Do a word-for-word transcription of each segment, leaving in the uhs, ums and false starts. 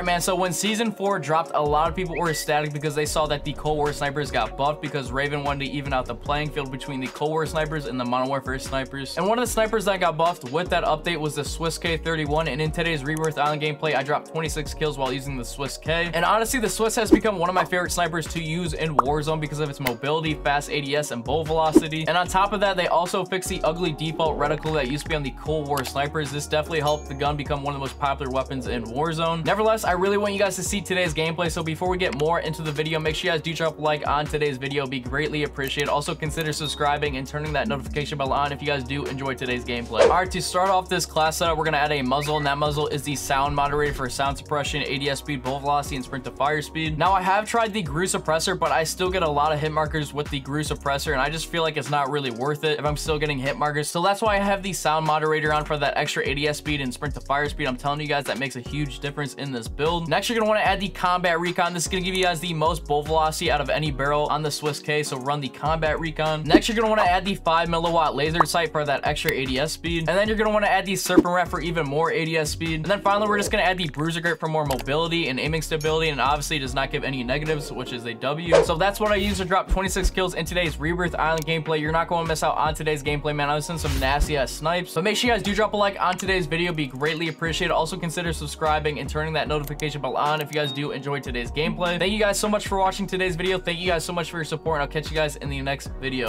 Alright, man, so when Season four dropped, a lot of people were ecstatic because they saw that the Cold War snipers got buffed because Raven wanted to even out the playing field between the Cold War snipers and the Modern Warfare snipers. And one of the snipers that got buffed with that update was the Swiss K thirty-one, and in today's Rebirth Island gameplay, I dropped twenty-six kills while using the Swiss K. And honestly, the Swiss has become one of my favorite snipers to use in Warzone because of its mobility, fast A D S, and bow velocity. And on top of that, they also fixed the ugly default reticle that used to be on the Cold War snipers. This definitely helped the gun become one of the most popular weapons in Warzone. Nevertheless, I really want you guys to see today's gameplay, so before we get more into the video, make sure you guys do drop a like on today's video. It'd be greatly appreciated. Also, consider subscribing and turning that notification bell on if you guys do enjoy today's gameplay. All right, to start off this class setup, we're going to add a muzzle, and that muzzle is the sound moderator for sound suppression, A D S speed, bow velocity, and sprint to fire speed. Now, I have tried the G R U suppressor, but I still get a lot of hit markers with the G R U suppressor, and I just feel like it's not really worth it if I'm still getting hit markers. So that's why I have the sound moderator on for that extra A D S speed and sprint to fire speed. I'm telling you guys, that makes a huge difference in this build. Next, you're going to want to add the combat recon. This is going to give you guys the most bow velocity out of any barrel on the Swiss K, so run the combat recon. Next, you're going to want to add the five milliwatt laser sight for that extra A D S speed. And then you're going to want to add the serpent wrap for even more A D S speed. And then finally, we're just going to add the bruiser grip for more mobility and aiming stability, and obviously does not give any negatives, which is a W. So that's what I used to drop twenty-six kills in today's Rebirth Island gameplay. You're not going to miss out on today's gameplay, man. I was in some nasty ass snipes. So make sure you guys do drop a like on today's video. It'd be greatly appreciated. Also consider subscribing and turning that notification bell on if you guys do enjoy today's gameplay. Thank you guys so much for watching today's video. Thank you guys so much for your support, and I'll catch you guys in the next video.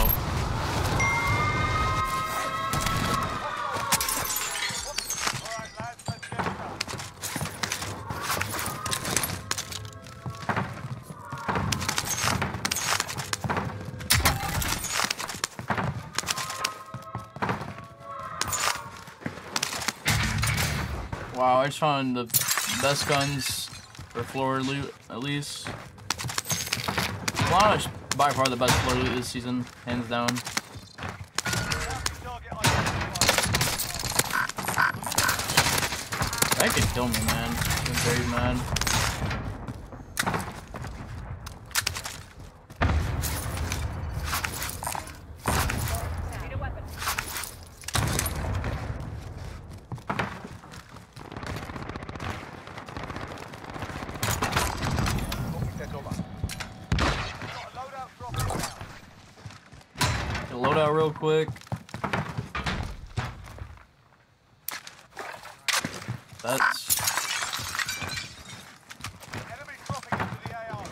Wow, I just found the best guns for floor loot, at least. Kalama is by far the best floor loot this season, hands down. That could kill me, man. I'm very mad. Load out real quick. That's enemy dropping into the A R.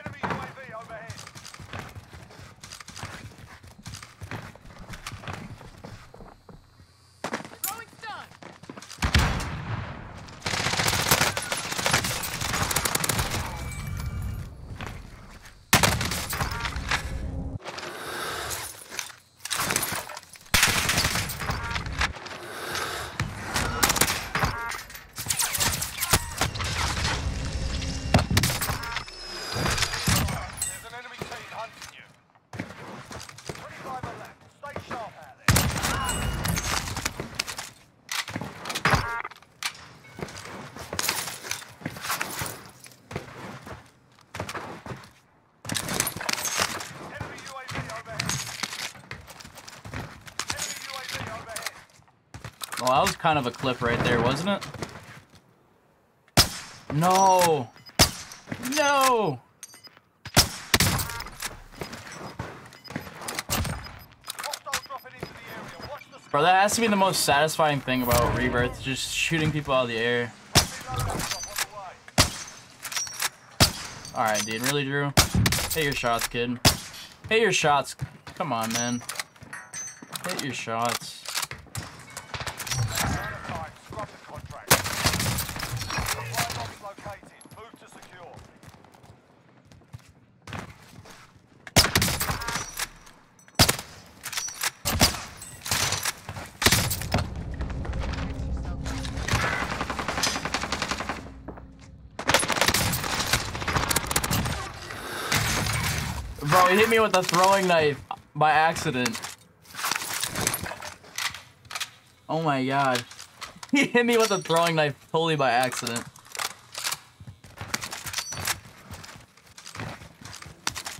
Enemy U A V overhead. Throwing well, that was kind of a clip right there, wasn't it? No! No! Bro, that has to be the most satisfying thing about Rebirth, just shooting people out of the air. Alright, dude, really, Drew? Hit your shots, kid. Hit your shots. Come on, man. Hit your shots. Bro, he hit me with a throwing knife by accident. Oh my god. He hit me with a throwing knife totally by accident.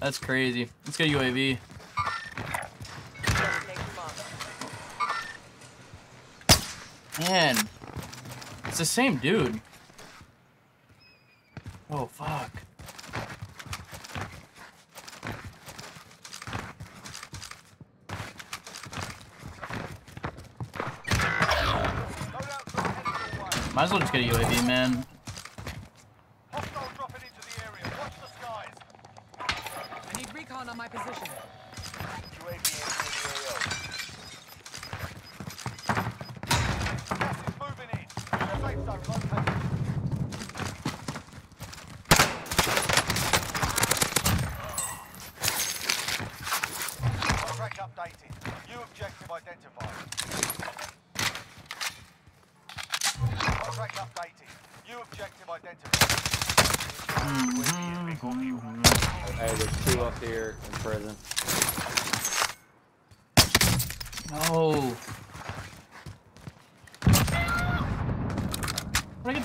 That's crazy. Let's get U A V. Man. It's the same dude. Oh, fuck. Might as well just get a U A V, man. Hostile dropping into the area. Watch the skies. I need recon on my position.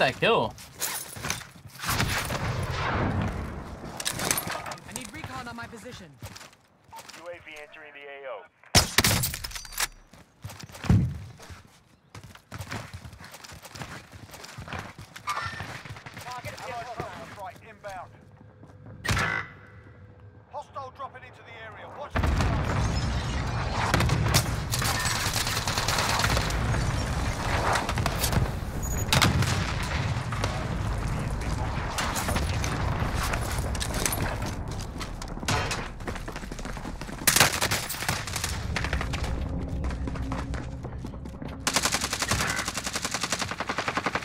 That kill. I need recon on my position. U A V entering the A O. Target right inbound. Hostile dropping into the area. Watch the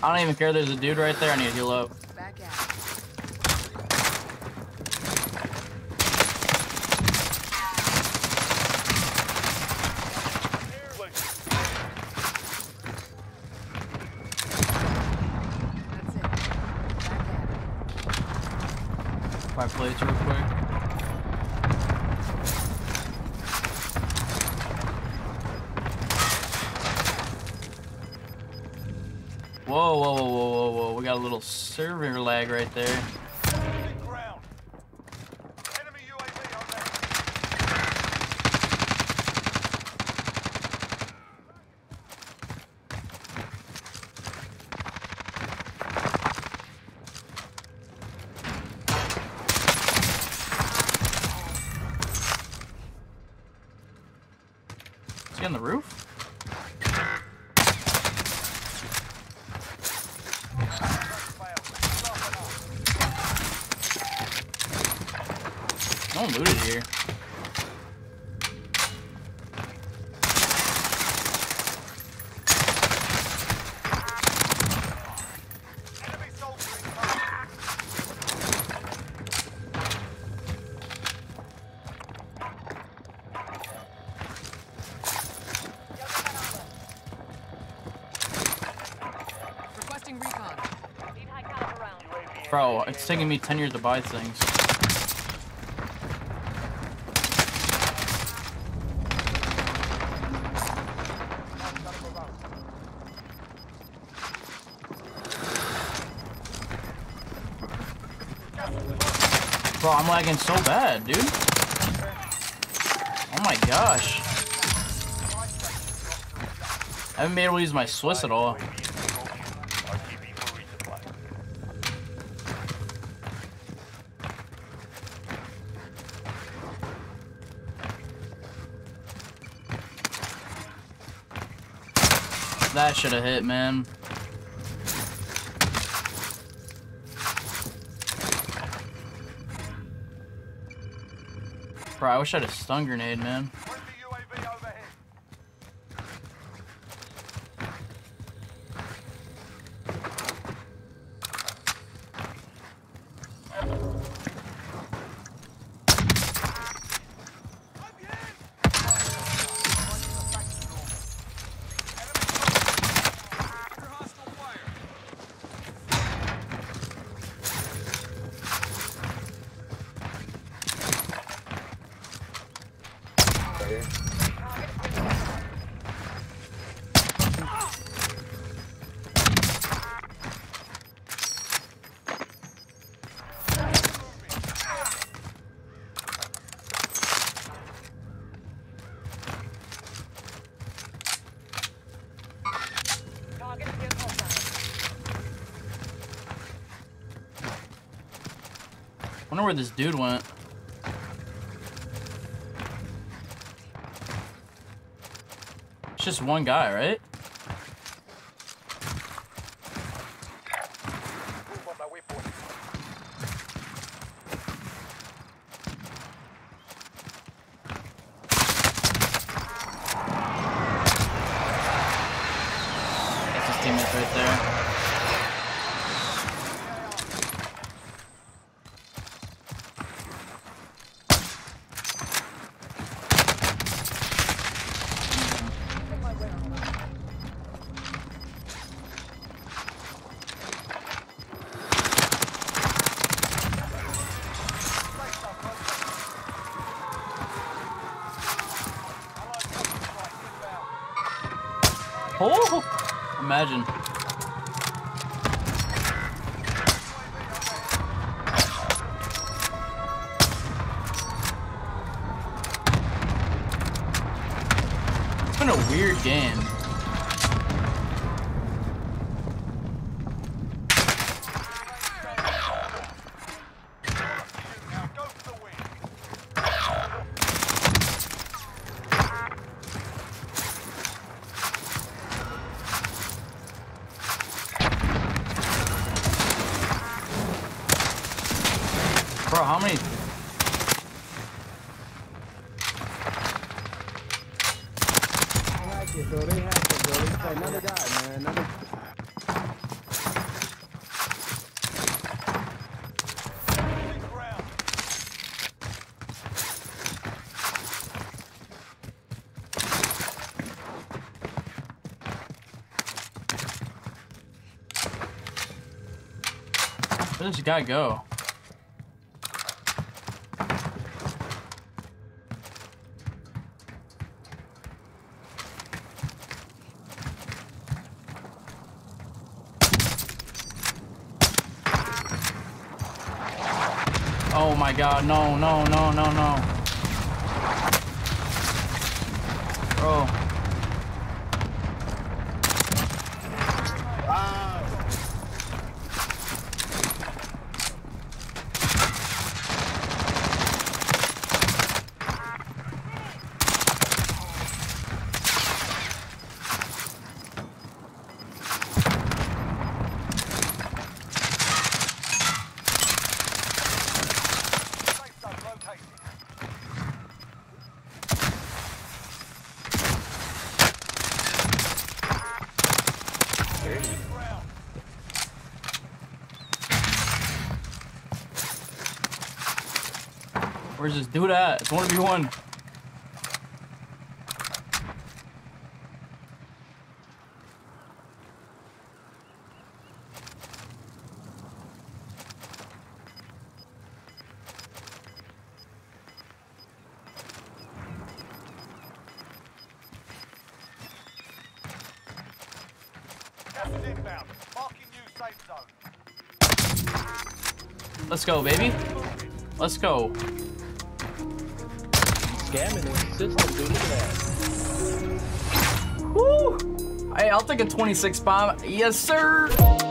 I don't even care, there's a dude right there, I need to heal up. Back out. That's it. Back out. My plates real quick. Whoa, whoa, whoa, whoa, whoa, we got a little server lag right there. Enemy U A V on that. Is he on the roof? No one looted here. Requesting recon. Need high caliber round. Bro, it's taking me ten years to buy things. Bro, I'm lagging so bad, dude. Oh my gosh. I haven't been able to use my Swiss at all. That should have hit, man. Bro, I wish I had a stun grenade, man. Wonder where this dude went. It's just one guy, right? Oh, imagine. It's been a weird game. Bro, how many? I like it, bro. They have it, bro. It's like another guy, man. Another... Where does this guy go? Oh my god, no, no, no, no, no. Bro. Wow. Where's this dude at? It's one v one. Let's go, baby. Let's go. Scamming the system, dude. Look at that. Woo! Hey, I'll take a twenty-six bomb. Yes, sir.